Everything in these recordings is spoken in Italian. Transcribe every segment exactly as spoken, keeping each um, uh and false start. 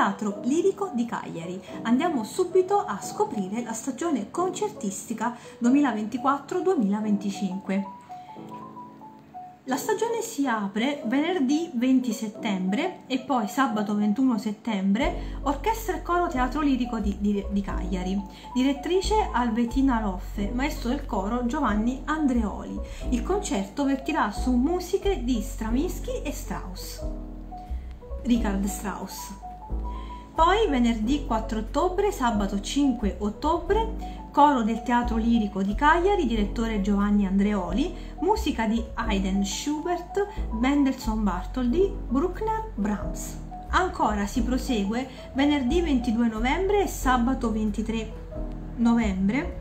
Teatro Lirico di Cagliari. Andiamo subito a scoprire la stagione concertistica duemilaventiquattro duemilaventicinque. La stagione si apre venerdì venti settembre e poi sabato ventuno settembre, Orchestra e Coro Teatro Lirico di, di, di Cagliari, direttrice Alvetina Loffe, maestro del coro Giovanni Andreoli. Il concerto vertirà su musiche di Stravinsky e Strauss, Richard Strauss. Poi venerdì quattro ottobre, sabato cinque ottobre, Coro del Teatro Lirico di Cagliari, direttore Giovanni Andreoli, musica di Haydn, Schubert, Mendelssohn Bartholdy, Bruckner, Brahms. Ancora si prosegue venerdì ventidue novembre e sabato ventitré novembre,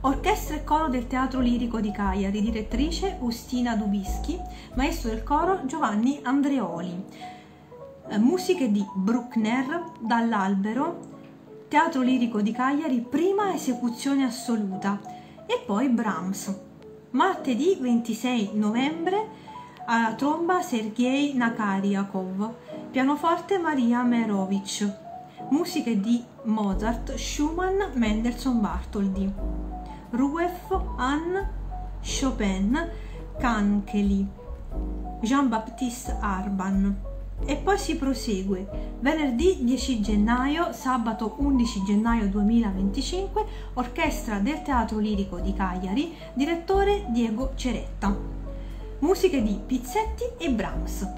Orchestra e Coro del Teatro Lirico di Cagliari, direttrice Ustina Dubischi, maestro del coro Giovanni Andreoli, musiche di Bruckner, Dall'Albero, Teatro Lirico di Cagliari, prima esecuzione assoluta, e poi Brahms. Martedì ventisei novembre, alla tromba Sergei Nakariakov, pianoforte Maria Merovic, musiche di Mozart, Schumann, Mendelssohn Bartholdy, Rueff, Anne, Chopin, Kankeli, Jean-Baptiste Arban. E poi si prosegue venerdì dieci gennaio, sabato undici gennaio duemilaventicinque, Orchestra del Teatro Lirico di Cagliari, direttore Diego Ceretta, musiche di Pizzetti e Brahms.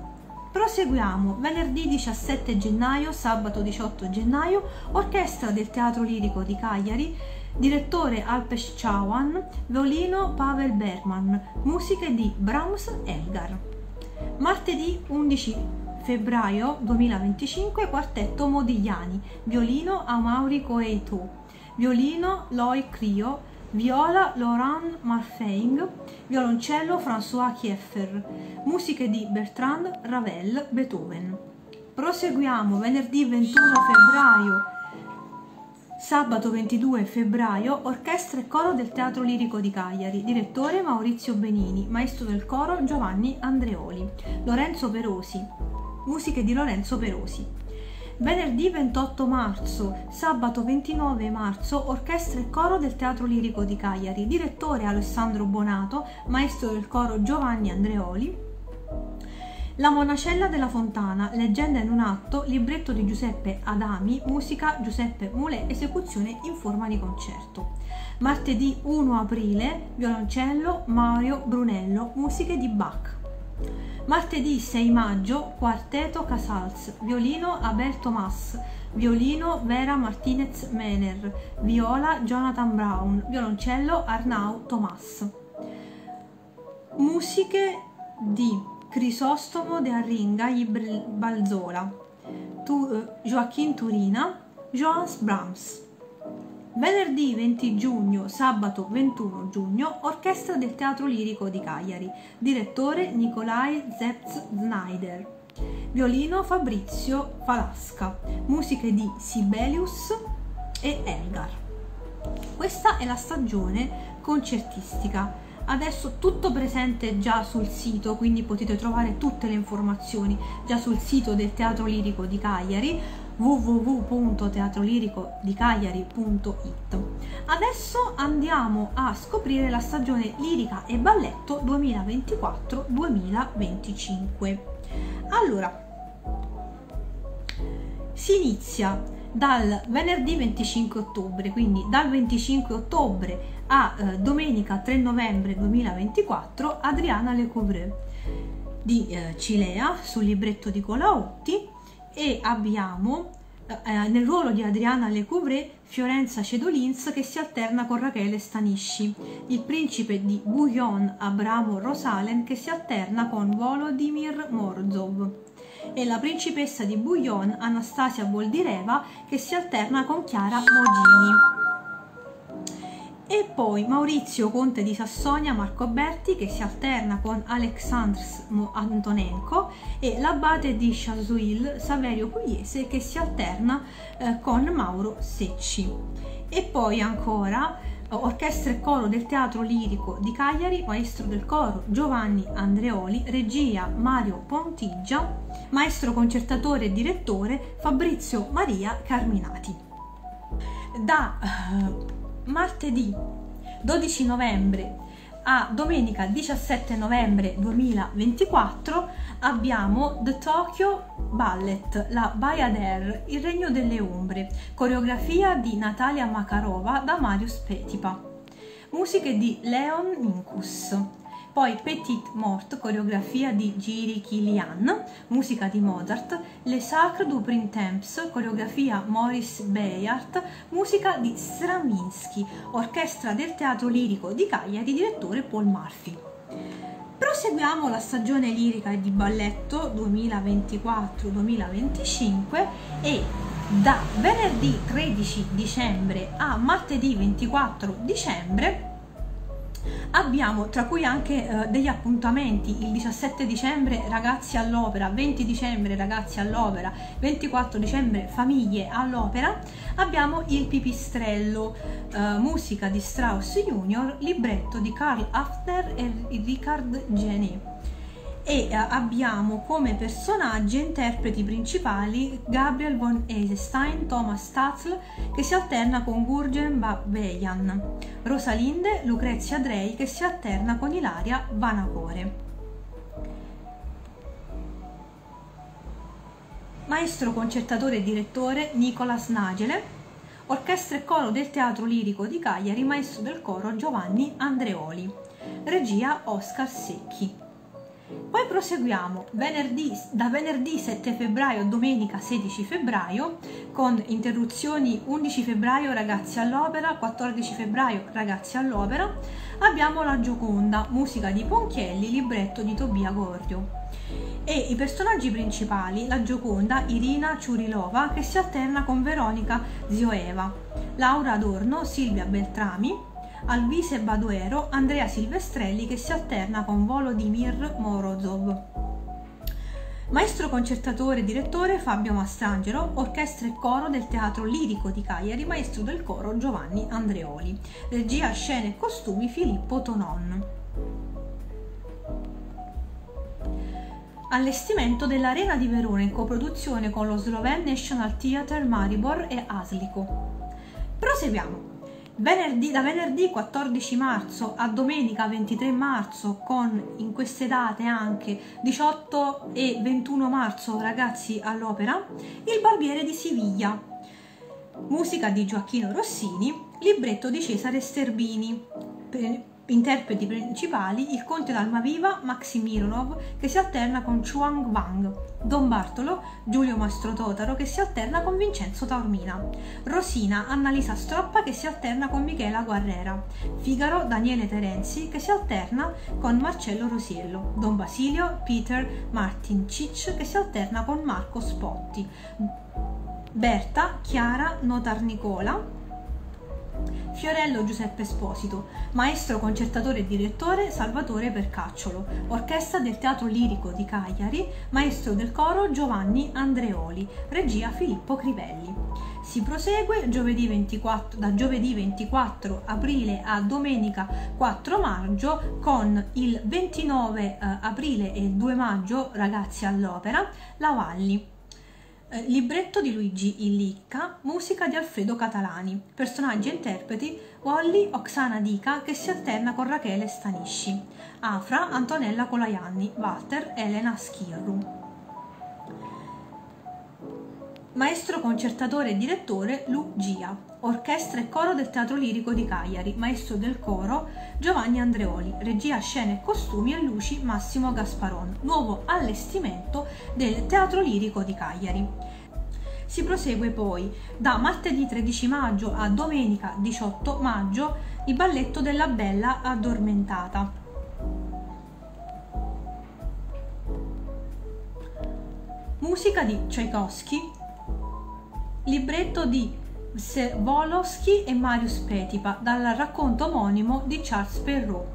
Proseguiamo venerdì diciassette gennaio, sabato diciotto gennaio, Orchestra del Teatro Lirico di Cagliari, direttore Alpes Chawan, violino Pavel Berman, musiche di Brahms e Elgar. Martedì undici febbraio duemilaventicinque, quartetto Modigliani, violino Amaury Coetou, violino Loy Crio, viola Laurent Marfaing, violoncello François Kieffer, musiche di Bertrand Ravel, Beethoven. Proseguiamo venerdì ventuno febbraio, sabato ventidue febbraio, Orchestra e Coro del Teatro Lirico di Cagliari, direttore Maurizio Benini, maestro del coro Giovanni Andreoli, Lorenzo Perosi, musiche di Lorenzo Perosi. Venerdì ventotto marzo, sabato ventinove marzo, Orchestra e Coro del Teatro Lirico di Cagliari, direttore Alessandro Bonato, maestro del coro Giovanni Andreoli, La Monacella della Fontana, leggenda in un atto, libretto di Giuseppe Adami, musica Giuseppe Mulè, esecuzione in forma di concerto. Martedì primo aprile, violoncello Mario Brunello, musiche di Bach. Martedì sei maggio, quartetto Casals, violino Abel Thomas, violino Vera Martinez-Mener, viola Jonathan Brown, violoncello Arnau Thomas. Musiche di Crisostomo de Arringa, Balzola, Joachim Turina, Johannes Brahms. Venerdì venti giugno, sabato ventuno giugno, Orchestra del Teatro Lirico di Cagliari, direttore Nicolai Znaider, violino Fabrizio Falasca, musiche di Sibelius e Elgar. Questa è la stagione concertistica. Adesso tutto presente già sul sito, quindi potete trovare tutte le informazioni già sul sito del Teatro Lirico di Cagliari, w w w punto teatroliricodicagliari punto it. Adesso andiamo a scoprire la stagione lirica e balletto duemilaventiquattro duemilaventicinque. Allora, si inizia dal venerdì venticinque ottobre, quindi dal venticinque ottobre a eh, domenica tre novembre duemilaventiquattro, Adriana Lecouvreur di eh, Cilea, sul libretto di Colautti. E abbiamo eh, nel ruolo di Adriana Lecouvreur Fiorenza Cedolins, che si alterna con Rachele Stanisci, il principe di Bouillon Abramo Rosalen, che si alterna con Volodymyr Morzov, e la principessa di Bouillon Anastasia Voldireva, che si alterna con Chiara Bogini. E poi Maurizio, conte di Sassonia, Marco Berti, che si alterna con Aleksandr Antonenko, e l'abate di Chasuil, Saverio Pugliese, che si alterna eh, con Mauro Secci. E poi ancora Orchestra e coro del Teatro Lirico di Cagliari, maestro del coro Giovanni Andreoli, regia Mario Pontigia, maestro concertatore e direttore Fabrizio Maria Carminati. Da eh, martedì dodici novembre a domenica diciassette novembre duemilaventiquattro abbiamo The Tokyo Ballet, la Baia d'Air, il Regno delle Ombre, coreografia di Natalia Makarova da Marius Petipa, musiche di Leon Minkus, poi Petite Mort, coreografia di Jiri Kilian, musica di Mozart, Les Sacres du Printemps, coreografia Maurice Bayard, musica di Stravinsky, orchestra del Teatro Lirico di Cagliari, direttore Paul Murphy. Proseguiamo la stagione lirica e di balletto duemilaventiquattro duemilaventicinque e da venerdì tredici dicembre a martedì ventiquattro dicembre abbiamo tra cui anche eh, degli appuntamenti: il diciassette dicembre ragazzi all'opera, venti dicembre ragazzi all'opera, ventiquattro dicembre famiglie all'opera. Abbiamo il Pipistrello, eh, musica di Strauss Junior, libretto di Karl Hafner e Richard Genet, e eh, abbiamo come personaggi e interpreti principali Gabriel von Eisenstein, Thomas Tatzl, che si alterna con Gurgen Babeyan, Rosalinde, Lucrezia Drey, che si alterna con Ilaria Vanacore. Maestro concertatore e direttore Nicolai Znaider, orchestra e coro del Teatro Lirico di Cagliari, maestro del coro Giovanni Andreoli, regia Oscar Secchi. Poi proseguiamo venerdì, da venerdì sette febbraio a domenica sedici febbraio, con interruzioni: undici febbraio ragazzi all'opera, quattordici febbraio ragazzi all'opera. Abbiamo la Gioconda, musica di Ponchielli, libretto di Tobia Gordio. E i personaggi principali: la Gioconda, Irina Ciurilova, che si alterna con Veronica Zioeva, Laura Adorno, Silvia Beltrami, Alvise Baduero, Andrea Silvestrelli, che si alterna con Volodymyr Morzov. Maestro concertatore e direttore Fabio Mastrangelo, orchestra e coro del Teatro Lirico di Cagliari, maestro del coro Giovanni Andreoli, regia scene e costumi Filippo Tonon. Allestimento dell'Arena di Verona in coproduzione con lo Slovene National Theatre Maribor e Aslico. Proseguiamo. Venerdì, da venerdì quattordici marzo a domenica ventitré marzo, con in queste date anche diciotto e ventuno marzo ragazzi all'opera, Il Barbiere di Siviglia, musica di Gioacchino Rossini, libretto di Cesare Sterbini. Per interpreti principali: il conte d'Almaviva Maximirov, che si alterna con Chuang Wang, Don Bartolo Giulio Mastrototaro, che si alterna con Vincenzo Taormina, Rosina Annalisa Stroppa, che si alterna con Michela Guerrera, Figaro Daniele Terenzi, che si alterna con Marcello Rosiello, Don Basilio Peter Martinčič, che si alterna con Marco Spotti, Berta Chiara Notarnicola, Fiorello Giuseppe Esposito. Maestro concertatore e direttore Salvatore Percacciolo, orchestra del Teatro Lirico di Cagliari, maestro del coro Giovanni Andreoli, regia Filippo Crivelli. Si prosegue giovedì ventiquattro, da giovedì ventiquattro aprile a domenica quattro maggio, con il ventinove aprile e il due maggio ragazzi all'opera, La Valli, libretto di Luigi Illicca, musica di Alfredo Catalani, personaggi e interpreti: Wally Oksana Dica, che si alterna con Rachele Stanisci, Afra Antonella Colaianni, Walter Elena Schirru. Maestro concertatore e direttore Lugia, orchestra e coro del Teatro Lirico di Cagliari, maestro del coro Giovanni Andreoli, regia scene e costumi e luci Massimo Gasparon, nuovo allestimento del Teatro Lirico di Cagliari. Si prosegue poi da martedì tredici maggio a domenica diciotto maggio il balletto della Bella Addormentata. Musica di Tchaikovsky, libretto di Volosky e Marius Petipa, dal racconto omonimo di Charles Perrault.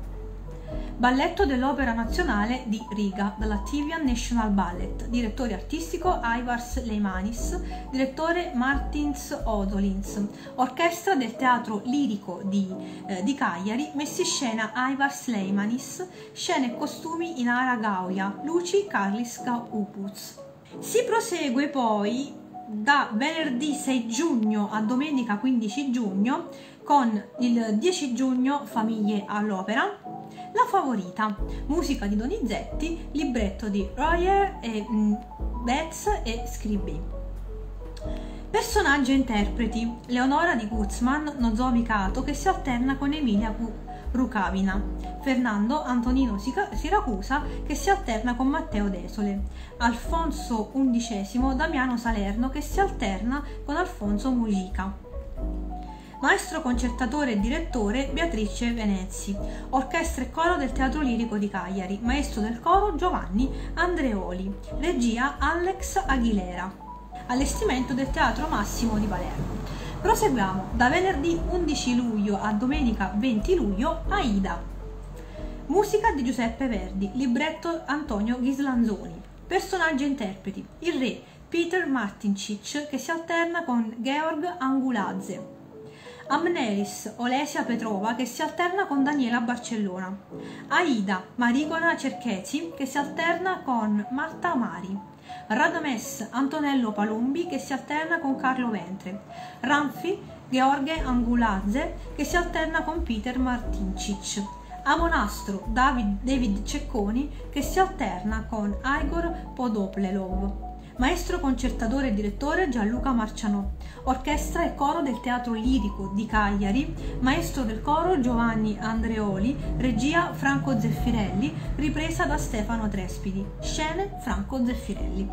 balletto dell'Opera Nazionale di Riga, dalla Latvian National Ballet, direttore artistico Aivars Leimanis, direttore Martins Odolins, orchestra del Teatro Lirico di, eh, di Cagliari, messi scena Aivars Leimanis, scene e costumi Inara Gauja, luci Karliska Upuz. Si prosegue poi da venerdì sei giugno a domenica quindici giugno con il dieci giugno Famiglie all'Opera, La Favorita, musica di Donizetti, libretto di Royer e Betz e Scribbi. Personaggi e interpreti: Leonora di Guzman, Nozomi Kato, che si alterna con Emilia Rukavina, Fernando Antonino Siracusa, che si alterna con Matteo Desole, Alfonso undicesimo Damiano Salerno, che si alterna con Alfonso Mujica. Maestro concertatore e direttore Beatrice Venezzi, orchestra e coro del Teatro Lirico di Cagliari, maestro del coro Giovanni Andreoli, regia Alex Aguilera. Allestimento del Teatro Massimo di Palermo. Proseguiamo da venerdì undici luglio a domenica venti luglio, Aida, musica di Giuseppe Verdi, libretto Antonio Ghislanzoni, personaggi e interpreti: il re Peter Martinčič, che si alterna con Georg Anguladze, Amneris Olesia Petrova, che si alterna con Daniela Barcellona, Aida Marigona Cerchesi, che si alterna con Marta Amari, Radomes Antonello Palumbi, che si alterna con Carlo Ventre, Ranfi Gheorghe Anguladze, che si alterna con Peter Martinčič, Amonastro David, David Cecconi, che si alterna con Igor Podoplelov. Maestro concertatore e direttore Gianluca Marcianò, orchestra e coro del Teatro Lirico di Cagliari, maestro del coro Giovanni Andreoli, regia Franco Zeffirelli, ripresa da Stefano Trespidi, scene Franco Zeffirelli,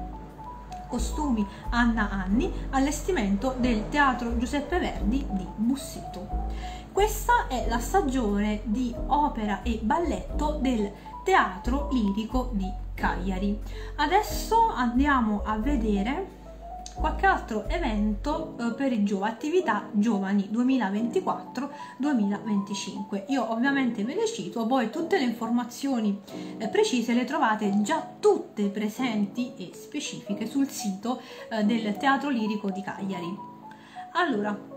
costumi Anna Anni, allestimento del Teatro Giuseppe Verdi di Busseto. Questa è la stagione di opera e balletto del Teatro Lirico di Cagliari. Adesso andiamo a vedere qualche altro evento per i giovani, attività giovani duemilaventiquattro duemilaventicinque. Io ovviamente ve le cito, poi tutte le informazioni precise le trovate già tutte presenti e specifiche sul sito del Teatro Lirico di Cagliari. Allora,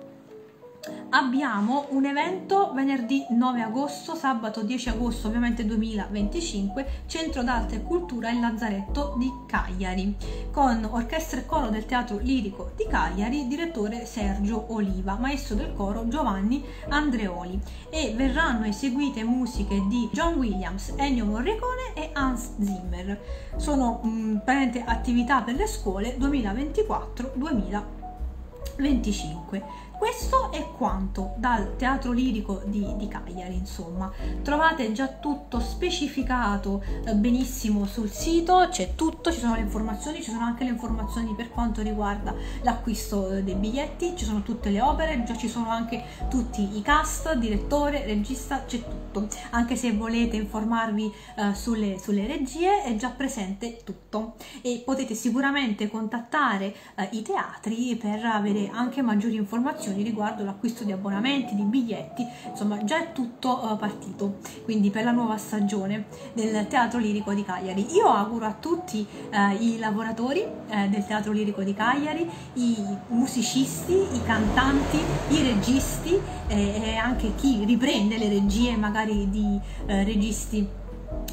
abbiamo un evento venerdì nove agosto, sabato dieci agosto ovviamente duemilaventicinque, Centro d'Arte e Cultura Il Lazzaretto di Cagliari, con orchestra e coro del Teatro Lirico di Cagliari, direttore Sergio Oliva, maestro del coro Giovanni Andreoli, e verranno eseguite musiche di John Williams, Ennio Morricone e Hans Zimmer. Sono mh, attività per le scuole duemilaventiquattro duemilaventicinque. Questo è quanto dal Teatro Lirico di, di Cagliari, insomma. Trovate già tutto specificato eh, benissimo sul sito, c'è tutto, ci sono le informazioni, ci sono anche le informazioni per quanto riguarda l'acquisto eh, dei biglietti, ci sono tutte le opere, già ci sono anche tutti i cast, direttore, regista, c'è tutto. Anche se volete informarvi eh, sulle, sulle regie, è già presente tutto e potete sicuramente contattare eh, i teatri per avere anche maggiori informazioni riguardo l'acquisto di abbonamenti, di biglietti, insomma già è tutto uh, partito, quindi per la nuova stagione del Teatro Lirico di Cagliari. Io auguro a tutti uh, i lavoratori uh, del Teatro Lirico di Cagliari, i musicisti, i cantanti, i registi eh, e anche chi riprende le regie magari di uh, registi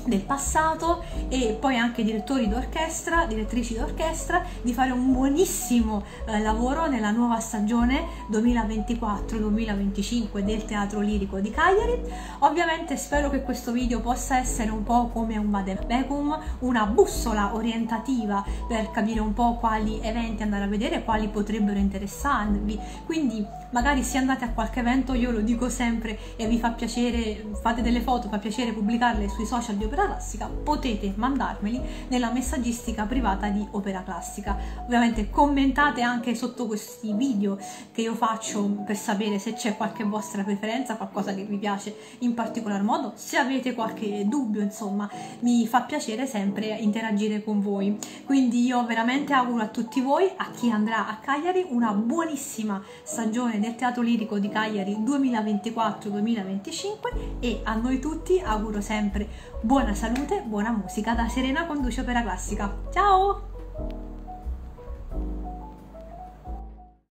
del passato, e poi anche direttori d'orchestra, direttrici d'orchestra, di fare un buonissimo eh, lavoro nella nuova stagione duemilaventiquattro duemilaventicinque del Teatro Lirico di Cagliari. Ovviamente spero che questo video possa essere un po' come un vademecum, una bussola orientativa per capire un po' quali eventi andare a vedere, quali potrebbero interessarvi, quindi magari se andate a qualche evento, io lo dico sempre e vi fa piacere, fate delle foto, fa piacere pubblicarle sui social di Opera Classica, potete mandarmeli nella messaggistica privata di Opera Classica. Ovviamente commentate anche sotto questi video che io faccio per sapere se c'è qualche vostra preferenza, qualcosa che vi piace in particolar modo, se avete qualche dubbio, insomma mi fa piacere sempre interagire con voi. Quindi io veramente auguro a tutti voi, a chi andrà a Cagliari, una buonissima stagione del Teatro Lirico di Cagliari duemilaventiquattro duemilaventicinque e a noi tutti auguro sempre buona salute, buona musica da Serena Conduce Opera Classica. Ciao!